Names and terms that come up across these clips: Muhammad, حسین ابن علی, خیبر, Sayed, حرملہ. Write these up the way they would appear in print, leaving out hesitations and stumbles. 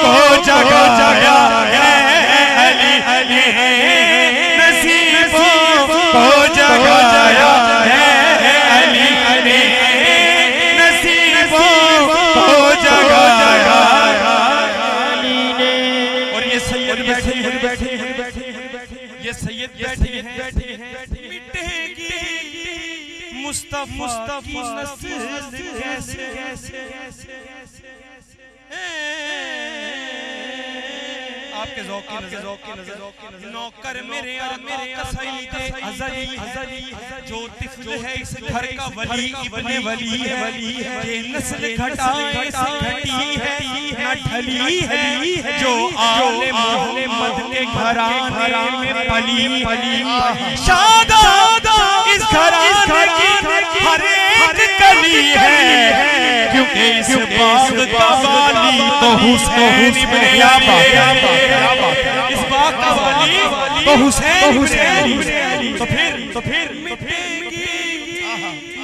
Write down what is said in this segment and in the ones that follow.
کو جگایا ہے علی نے نصیبوں کو جگایا ہے مصطفیٰ کی نسل کیسے آپ کے ذوق کی نظر نوکر میرے آقا سید ازلی جو طفل ہے اس گھر کا ولی یہ نسل گھٹائے سے گھٹی ہے نہ ڈھلی ہے جو آل محمد کے گھرانے میں پلی شادہ اس گھرانے کی ہر ایک کلی ہے کیونکہ اس باغ کا والی تو حسین ابن علی اس باغ کا والی تو حسین ابن علی تو پھر مٹے گی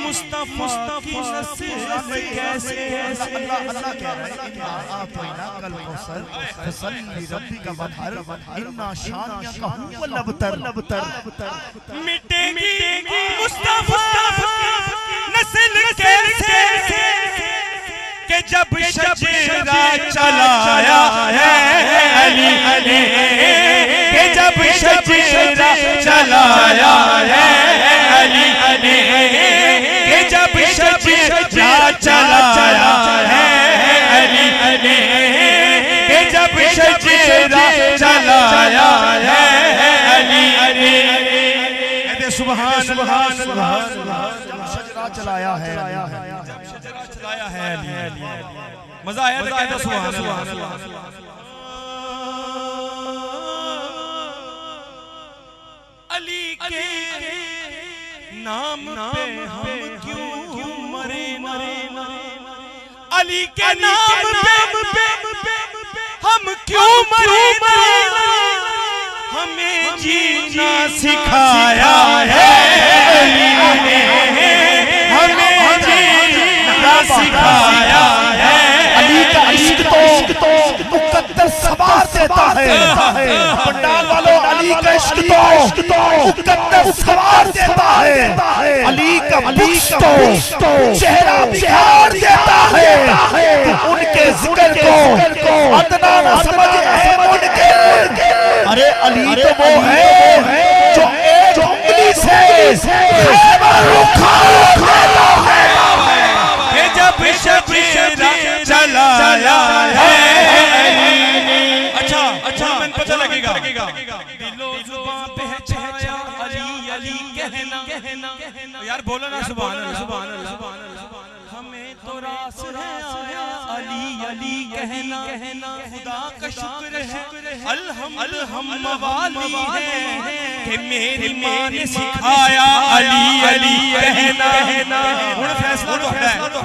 مصطفیٰ کی نسل کیسے اللہ کہہ رہے ہیں اِنَّا آتَيْنَا کَلْ کَوثَرَ فَصَلِّ لِرَبِّكَ وَانْحَرْ اِنَّا شَانِئَكَ هُوَ الْأَبْتَرُ مٹے گی مصطفیٰ نسل کیسے کہ جب شجرہ چلایا ہے علی کہ جب شجرہ چلایا ہے علی کہ جب شجرہ چلایا ہے علی کہ جب شجرہ چلایا ہے علی کہتے سبحان اللہ چلایا ہے جب شجرہ چلایا ہے مزہ آیا تو کہتا سبحان اللہ علی کے نام پہ ہم کیوں مرنا علی کے نام پہ ہم کیوں مرنا ہمیں جینا سکھایا ہے علی نے ہمیں جینا سکھایا ہے علی کا عشق تو مقدر صبا دیتا ہے پنڈال والوں علی کا عشق تو مقدر صبا دیتا ہے علی کا بخش تو چہرہ بگھاڑ دیتا ہے ان کے ذکر کو ادنا نہ سمجھ اے ان کے ارے علی تو وہ ہے جو ایک انگلی سے خیبر رکھا دیتا ہے کہ جب شجرہ چلایا ہے اچھا میں پتہ لگے گا دل و زبان پہچایا علی علی کہنا یار بولو نا سبحان اللہ ہمیں تو راس ہے آیا علی علی کہنا خدا کا شکر ہے الحمد موالی ہے کہ میری ماں نے سکھایا علی علی کہنا ہوں فیصلہ تو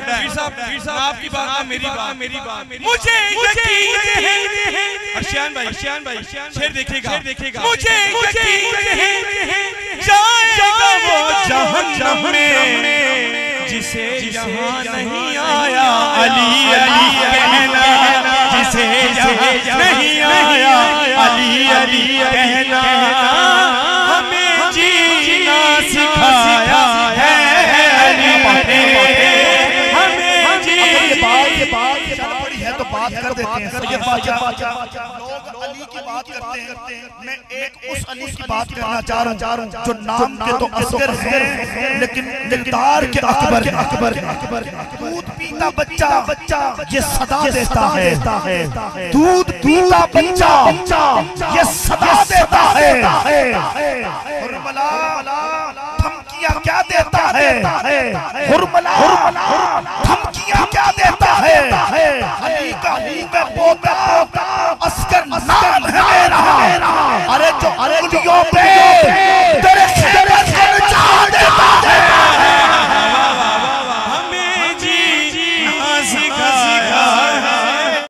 ہے پیر صاحب آپ کی بات میری بات مجھے یقین ہے ارشیان بھائی شیر دیکھے گا مجھے یقین ہے جائے گا وہ جہنم میں جسے یہاں نہیں آیا علی علی کہنا جسے یہاں نہیں آیا علی علی کہنا ہمیں جینا سکھایا ہے علی نے ہمیں جینا تو بات کر دیتے ہیں سید باچا لوگ علی کی بات کرتے ہیں میں ایک اس علی کی بات کرنا چاہ رہا ہوں جو نام کے تو اصغر ہیں لیکن دلدار کے اکبر دودھ پیتا بچہ یہ صدا دیتا ہے دودھ پیتا بچہ یہ صدا دیتا ہے حرملہ دھمکیاں کیا دیتا ہے حرملہ دھمکیاں کیا دیتا ہے علی کا پوتا عسکر نام ہے میرا ارے جو انگلیوں پہ تیرے